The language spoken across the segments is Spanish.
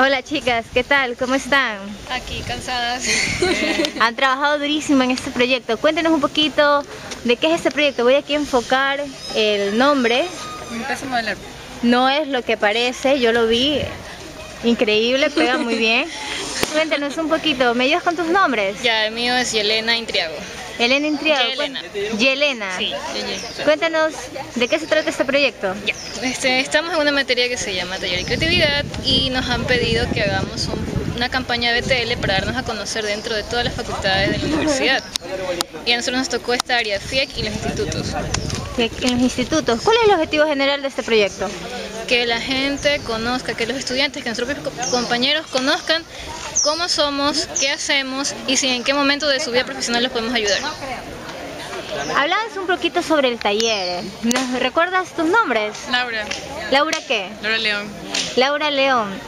Hola chicas, ¿qué tal? ¿Cómo están? Aquí, cansadas. Han trabajado durísimo en este proyecto. Cuéntenos un poquito de qué es este proyecto. Voy aquí a enfocar el nombre. Me empiezo a modelar. No es lo que parece, yo lo vi. Increíble, pega muy bien. Cuéntanos un poquito, ¿me ayudas con tus nombres? Ya, el mío es Yelena Intriago. Yelena Intriago. Yelena. Yelena. Sí, Yelena. Cuéntanos, ¿de qué se trata este proyecto? Ya, estamos en una materia que se llama Taller y Creatividad y nos han pedido que hagamos una campaña de BTL para darnos a conocer dentro de todas las facultades de la universidad. Y a nosotros nos tocó esta área, FIEC y los institutos. FIEC y los institutos. ¿Cuál es el objetivo general de este proyecto? Que la gente conozca, que los estudiantes, que nuestros compañeros conozcan cómo somos, qué hacemos y si en qué momento de su vida profesional los podemos ayudar. Hablabas un poquito sobre el taller. ¿Nos recuerdas tus nombres? Laura. ¿Laura qué? Laura León. Laura León.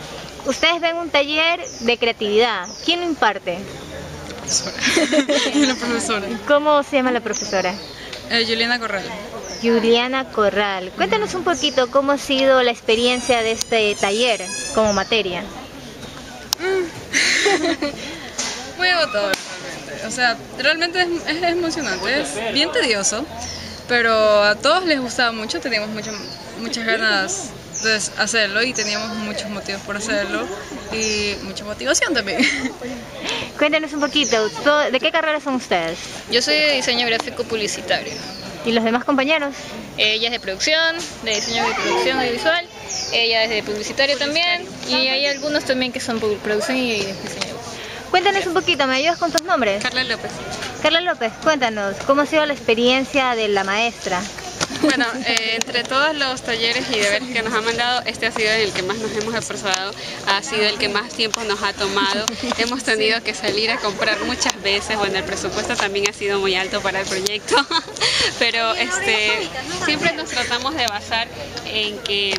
Ustedes ven un taller de creatividad. ¿Quién lo imparte? La profesora. ¿Cómo se llama la profesora? Yuliana Corral. Yuliana Corral. Cuéntanos un poquito cómo ha sido la experiencia de este taller como materia. Muy agotador realmente. O sea, realmente es emocionante, es bien tedioso, pero a todos les gustaba mucho, teníamos muchas ganas de hacerlo y teníamos muchos motivos por hacerlo y mucha motivación también. Cuéntanos un poquito, ¿de qué carrera son ustedes? Yo soy de diseño gráfico publicitario. ¿Y los demás compañeros? Ella es de producción, de diseño de producción audiovisual, ella es de publicitario también y hay algunos también que son producción y diseño. Cuéntanos un poquito, ¿me ayudas con tus nombres? Carla López. Carla López, cuéntanos, ¿cómo ha sido la experiencia de la maestra? Bueno, entre todos los talleres y deberes que nos ha mandado, este ha sido el que más nos hemos esforzado, ha sido el que más tiempo nos ha tomado. Hemos tenido que salir a comprar muchas veces, bueno, el presupuesto también ha sido muy alto para el proyecto, pero siempre nos tratamos de basar en que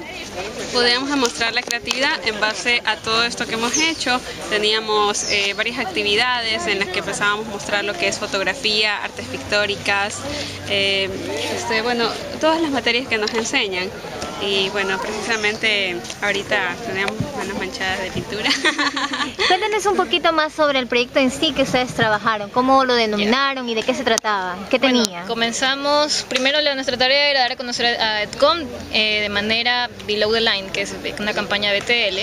podíamos mostrar la creatividad en base a todo esto que hemos hecho. Teníamos varias actividades en las que empezábamos a mostrar lo que es fotografía, artes pictóricas, bueno, todas las materias que nos enseñan. Y bueno, precisamente ahorita tenemos manos manchadas de pintura. Cuéntanos un poquito más sobre el proyecto en sí que ustedes trabajaron, cómo lo denominaron y de qué se trataba, qué tenía. Bueno, comenzamos, primero nuestra tarea era dar a conocer a Edcom de manera below the line, que es una campaña BTL.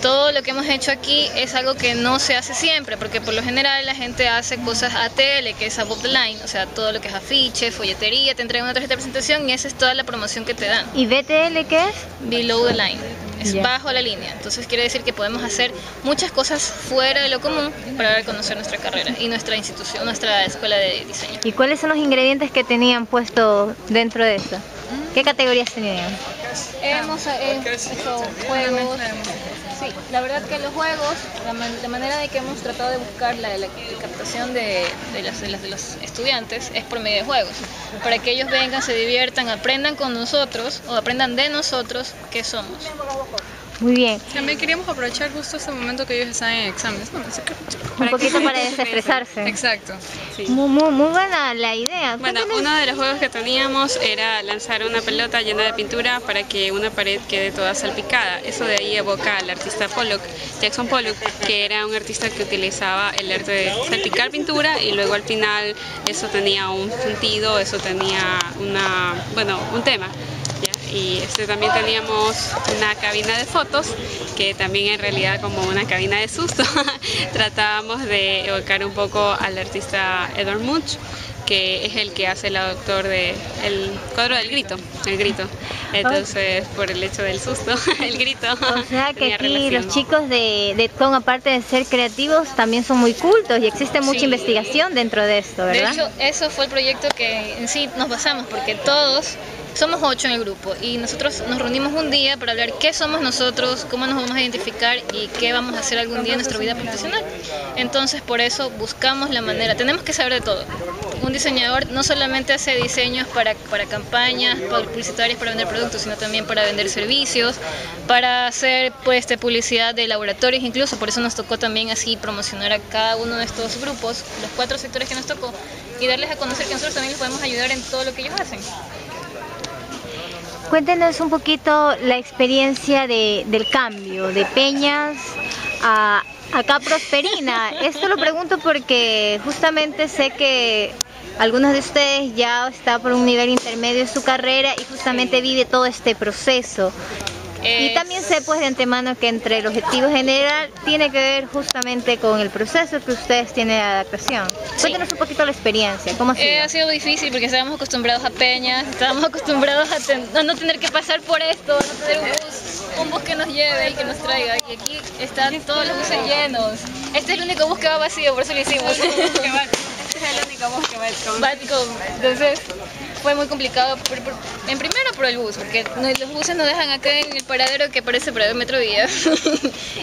Todo lo que hemos hecho aquí es algo que no se hace siempre, porque por lo general la gente hace cosas ATL, que es above the line, o sea, todo lo que es afiche, folletería, te entregan una tarjeta de presentación y esa es toda la promoción que te dan. ¿Y BTL qué es? Below the line, es bajo la línea. Entonces quiere decir que podemos hacer muchas cosas fuera de lo común para dar a conocer nuestra carrera y nuestra institución, nuestra escuela de diseño. ¿Y cuáles son los ingredientes que tenían puesto dentro de eso? ¿Qué categorías tenían? Hemos hecho juegos. Sí, la verdad que los juegos, la manera de que hemos tratado de buscar la captación de los estudiantes es por medio de juegos, para que ellos vengan, se diviertan, aprendan con nosotros o aprendan de nosotros qué somos. Muy bien. También queríamos aprovechar justo este momento que ellos están en exámenes. No, un poquito para desestresarse. Exacto. Sí. Muy buena la idea. Bueno, uno de los juegos que teníamos era lanzar una pelota llena de pintura para que una pared quede toda salpicada. Eso de ahí evoca al artista Pollock, Jackson Pollock, que era un artista que utilizaba el arte de salpicar pintura y luego al final eso tenía un sentido, eso tenía un tema. Y también teníamos una cabina de fotos, que también en realidad como una cabina de susto. Tratábamos de evocar un poco al artista Edvard Munch, que es el que hace el autor del cuadro del grito, el grito. Entonces, por el hecho del susto, el grito. O sea que aquí los chicos de Edcom, aparte de ser creativos, también son muy cultos y existe mucha investigación dentro de esto, ¿verdad? De hecho, eso fue el proyecto que en sí nos basamos, porque todos... Somos 8 en el grupo y nosotros nos reunimos un día para hablar qué somos nosotros, cómo nos vamos a identificar y qué vamos a hacer algún día en nuestra vida profesional. Entonces por eso buscamos la manera, tenemos que saber de todo. Un diseñador no solamente hace diseños para campañas, para publicitarias, para vender productos, sino también para vender servicios, para hacer publicidad de laboratorios incluso. Por eso nos tocó también así promocionar a cada uno de estos grupos, los 4 sectores que nos tocó, y darles a conocer que nosotros también les podemos ayudar en todo lo que ellos hacen. Cuéntenos un poquito la experiencia del cambio de Peñas a acá Prosperina. Esto lo pregunto porque justamente sé que algunos de ustedes ya está por un nivel intermedio en su carrera y justamente vive todo este proceso. Y también sé pues de antemano que entre el objetivo general tiene que ver justamente con el proceso que ustedes tienen de adaptación. Sí. Cuéntenos un poquito la experiencia, ¿cómo ha sido? Ha sido difícil porque estábamos acostumbrados a Peñas, estábamos acostumbrados a no tener que pasar por esto, a no tener un bus que nos lleve y que nos traiga. Y aquí están todos los buses llenos. Este es el único bus que va vacío, por eso lo hicimos. Este es el único bus que va Edcom. Entonces fue muy complicado, en primero por el bus, porque los buses nos dejan acá en el paradero que parece paradero de Metrovía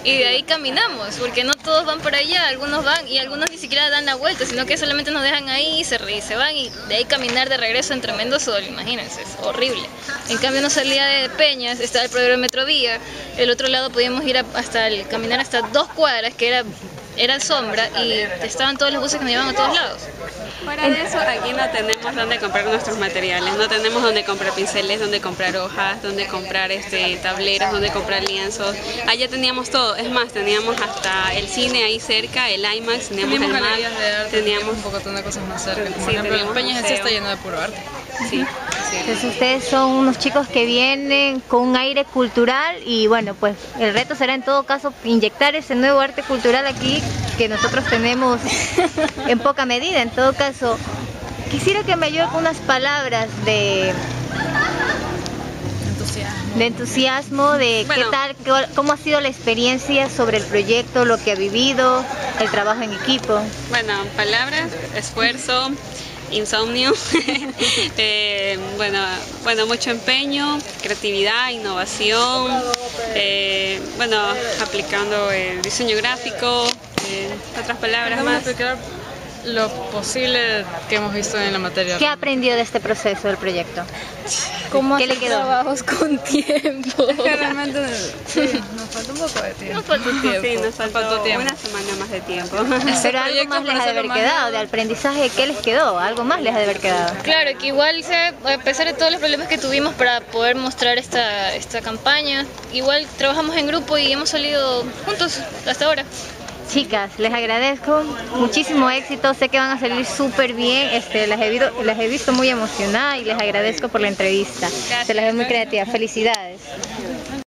y de ahí caminamos, porque no todos van para allá, algunos van y algunos ni siquiera dan la vuelta, sino que solamente nos dejan ahí y se van, y de ahí caminar de regreso en tremendo sol, imagínense, es horrible. En cambio no salía de Peñas, estaba el paradero de Metrovía, el otro lado podíamos ir caminar hasta 2 cuadras, que era sombra, y estaban todos los buses que nos llevaban a todos lados. Fuera de eso, aquí no tenemos donde comprar nuestros materiales, no tenemos donde comprar pinceles, donde comprar hojas, donde comprar tableros, donde comprar lienzos. Allá teníamos todo, es más, teníamos hasta el cine ahí cerca, el IMAX, teníamos el MAC, teníamos un poco de cosas más cerca. Por ejemplo, en Peñas está lleno de puro arte. Sí. Entonces ustedes son unos chicos que vienen con un aire cultural y bueno, pues el reto será en todo caso inyectar ese nuevo arte cultural aquí que nosotros tenemos en poca medida. En todo caso, quisiera que me ayude con unas palabras de entusiasmo, de bueno, qué tal, cómo ha sido la experiencia sobre el proyecto, lo que ha vivido, el trabajo en equipo. Bueno, palabras, esfuerzo, insomnio, mucho empeño, creatividad, innovación, aplicando el diseño gráfico, otras palabras más. Lo posible que hemos visto en la materia. ¿Qué aprendió de este proceso del proyecto? ¿Cómo hacer trabajos con tiempo? Es que realmente nos falta un poco de tiempo. Nos faltó tiempo. Una semana más de tiempo. Pero algo más les ha de haber quedado, de aprendizaje, ¿qué les quedó? Algo más les ha de haber quedado. Claro, que igual, a pesar de todos los problemas que tuvimos para poder mostrar esta campaña, igual trabajamos en grupo y hemos salido juntos hasta ahora. Chicas, les agradezco, muchísimo éxito, sé que van a salir súper bien, las he visto muy emocionadas y les agradezco por la entrevista. Se las ve muy creativas, felicidades.